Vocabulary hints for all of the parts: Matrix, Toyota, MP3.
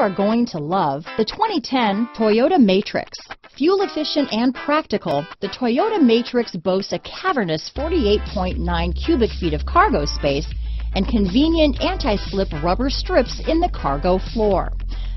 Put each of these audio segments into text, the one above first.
are going to love the 2010 Toyota Matrix. Fuel efficient and practical, the Toyota Matrix boasts a cavernous 48.9 cubic feet of cargo space and convenient anti-slip rubber strips in the cargo floor.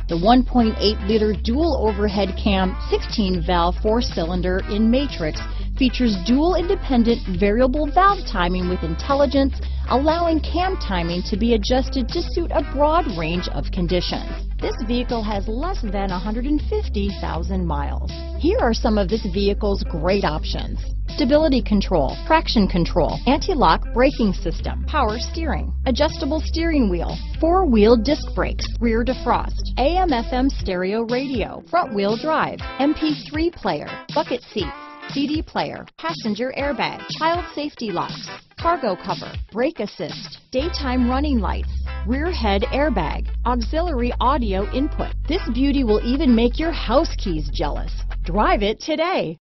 The 1.8-liter dual overhead cam 16-valve 4-cylinder in Matrix features dual independent variable valve timing with intelligence, allowing cam timing to be adjusted to suit a broad range of conditions. This vehicle has less than 150,000 miles. Here are some of this vehicle's great options: stability control, traction control, anti-lock braking system, power steering, adjustable steering wheel, four-wheel disc brakes, rear defrost, AM/FM stereo radio, front-wheel drive, MP3 player, bucket seats, CD player, passenger airbag, child safety locks, cargo cover, brake assist, daytime running lights, rear head airbag, auxiliary audio input. This beauty will even make your house keys jealous. Drive it today.